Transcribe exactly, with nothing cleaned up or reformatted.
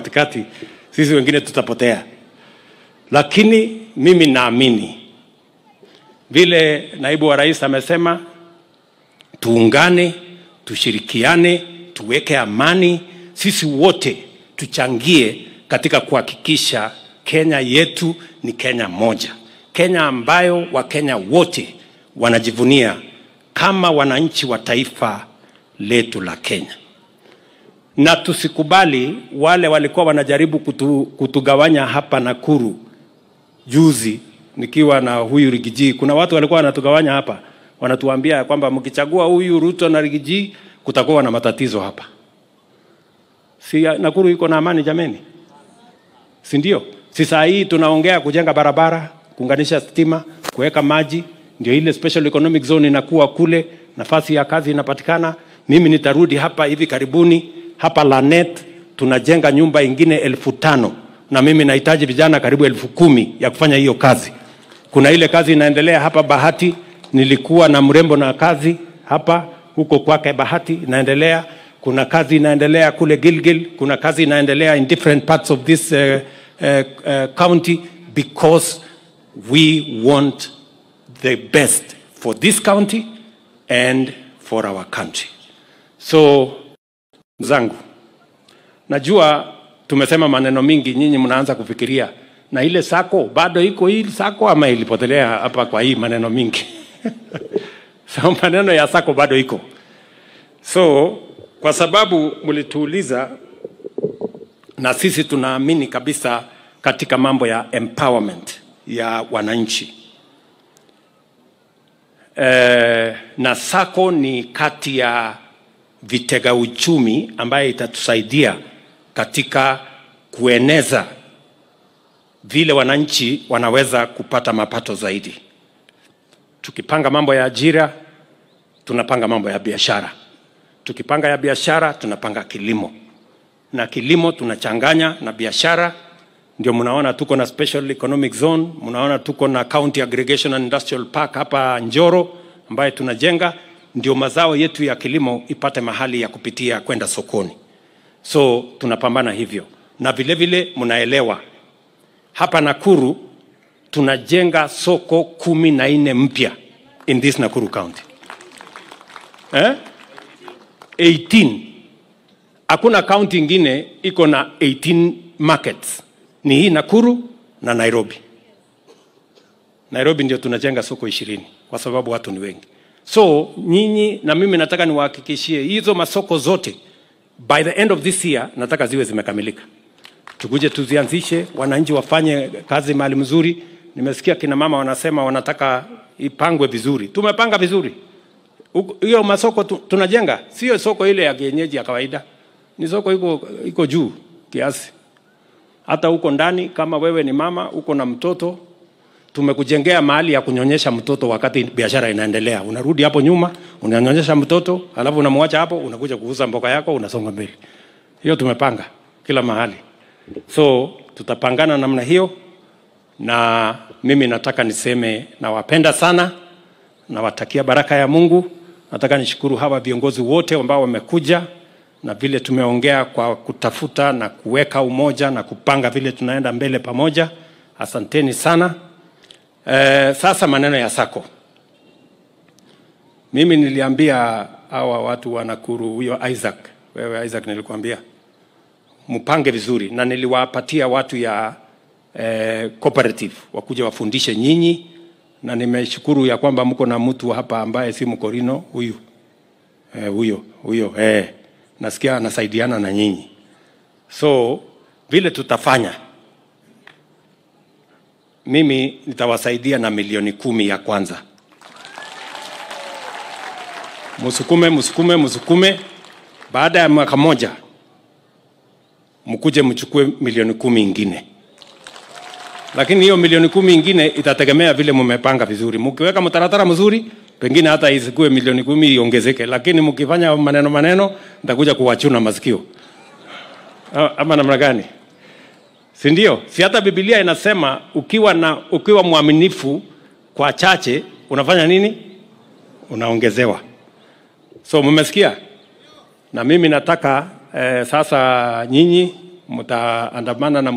katikati, sisi wengine tutapotea. Lakini mimi naamini vile naibu wa rais amesema, tuungane, tushirikiane, tuweke amani, sisi wote tuchangie katika kuhakikisha Kenya yetu ni Kenya moja. Kenya ambayo Wakenya wote wanajivunia kama wananchi wa taifa letu la Kenya. Na tusikubali wale walikuwa wanajaribu kutu, kutugawanya hapa Nakuru juzi nikiwa na huyu Rigiji. Kuna watu walikuwa wanatugawanya hapa, wanatuambia kwamba mkichagua huyu Ruto na Rigiji kutakuwa na matatizo hapa. Si Nakuru iko na amani jameni? Si ndio? Sasa hii tunaongea kujenga barabara, kuunganisha stima, kuweka maji, ndio ile special economic zone inakuwa kule, nafasi ya kazi inapatikana. Mimi nitarudi hapa hivi karibuni, hapa Lanet tunajenga nyumba ingine elfu tano, na mimi nahitaji vijana karibu elfu kumi ya kufanya hiyo kazi. Kuna ile kazi inaendelea hapa Bahati, nilikuwa na mrembo na kazi hapa huko kwake Bahati inaendelea. Kuna kazi inaendelea kule Gilgil, kuna kazi inaendelea in different parts of this uh, uh, uh, county, because we want the best for this county and for our country. So mzangu, najua tumesema maneno mingi, nyinyi mnaanza kufikiria na ile sako bado iko, hii sako ama ilipotelea hapa kwa hii maneno mingi. So maneno ya sako bado iko. So kwa sababu mlituuliza, na sisi tunaamini kabisa katika mambo ya empowerment ya wananchi. E, na sako ni kati ya vitega uchumi ambaye itatusaidia katika kueneza vile wananchi wanaweza kupata mapato zaidi. Tukipanga mambo ya ajira, tunapanga mambo ya biashara. Tukipanga ya biashara, tunapanga kilimo. Na kilimo tunachanganya na biashara. Ndio mnaona tuko na special economic zone, mnaona tuko na county aggregation and industrial park hapa Njoro ambaye tunajenga, ndio mazao yetu ya kilimo ipate mahali ya kupitia kwenda sokoni. So tunapambana hivyo. Na vile vile mnaelewa hapa Nakuru tunajenga soko kumi na nne mpya in this Nakuru county. Eh? eighteen. Hakuna county ingine iko na eighteen markets. Ni hii Nakuru na Nairobi. Nairobi ndio tunajenga soko ishirini kwa sababu watu ni wengi. So nyinyi na mimi nataka niwahakikishie hizo masoko zote by the end of this year nataka ziwe zimekamilika. Tukuje tuzianzishe, wananchi wafanye kazi mahali mzuri. Nimesikia kina mama wanasema wanataka ipangwe vizuri. Tumepanga vizuri. Hiyo masoko tu, tunajenga sio soko ile ya kienyeji ya kawaida. Ni soko iko iko juu kiasi. Hata huko ndani kama wewe ni mama uko na mtoto, tumekujengea mahali ya kunyonyesha mtoto wakati biashara inaendelea. Unarudi hapo nyuma, unanyonyesha mtoto, alafu unamwacha hapo, unakuja kuuza mboga yako, unasonga mbele. Hiyo tumepanga kila mahali. So tutapangana namna hiyo. Na mimi nataka niseme nawapenda sana, nawatakia baraka ya Mungu. Nataka nishukuru hawa viongozi wote ambao wamekuja, na vile tumeongea kwa kutafuta na kuweka umoja na kupanga vile tunaenda mbele pamoja. Asanteni sana. Eh, sasa maneno ya sako. Mimi niliambia hawa watu wa Nakuru, huyo Isaac, wewe Isaac nilikuambia mpange vizuri, na niliwapatia watu ya eh, cooperative wakuje wafundishe nyinyi. Na nimeshukuru ya kwamba mko na mtu hapa ambaye si mkorino huyu. Eh, huyo, huyo, eh nasikia anasaidiana na nyinyi. So vile tutafanya, mimi nitawasaidia na milioni kumi ya kwanza. Musukume, musukume, musukume. Baada ya mwaka moja, mkuje mchukue milioni kumi ingine. Lakini hiyo milioni kumi ingine itategemea vile mmepanga vizuri. Mkiweka mtaratara mzuri, pengine hata isikue milioni kumi iongezeke. Lakini mkifanya maneno maneno, nitakuja kuwachuna masikio. Ama namna gani? Si ndio? Si hata Biblia inasema ukiwa na ukiwa mwaminifu kwa chache, unafanya nini? Unaongezewa. So mmesikia? Na mimi nataka eh, sasa nyinyi mutaandamana na